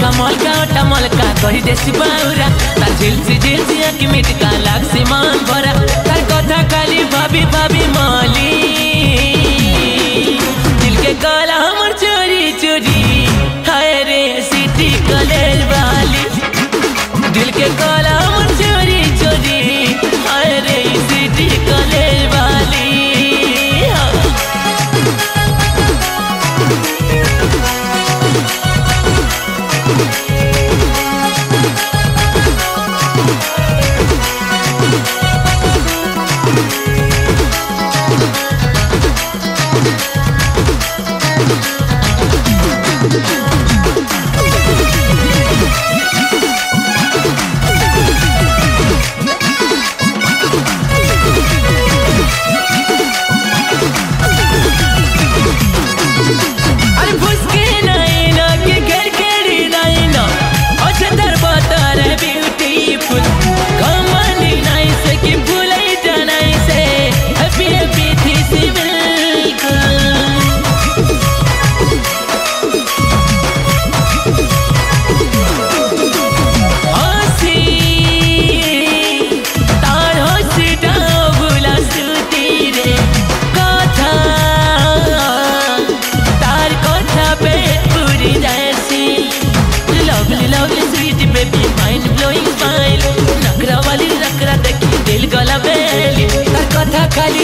मलका मलका ओटा मलका कही देसी बाउरा तार झिलसी आँखि मिटका लागसी मन भरा तार कथा काली भाभी भाभी मली दिल के गला हमर चोरी चोरी हाय रे सिटी कॉलेज वाली दिल के गला हमर चोरी चोरी हाय रे सिटी कॉलेज वाली। खाली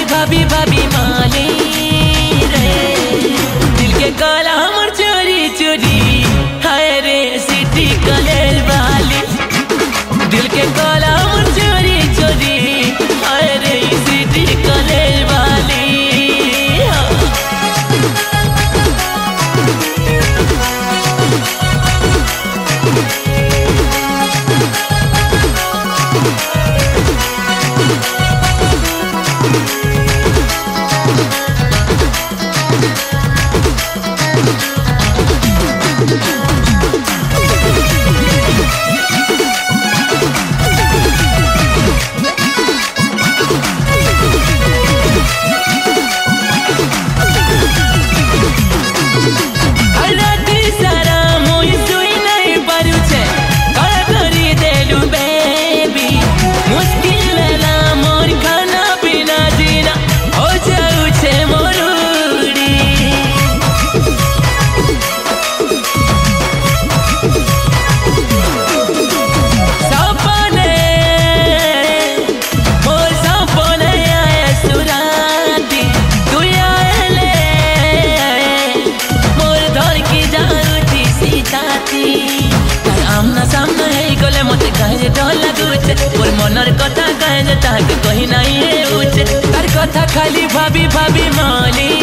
भाभी भाभी माली रे दिल के गला हमर चोरी चोरी हाय रे सिटी कॉलेज वाली दिल के गला हमर चोरी चोरी हाय रे सिटी कॉलेज वाली। मोर मनर कथा कहे ताके कही नहीं है उचे तार कथा खाली भाभी भाभी माली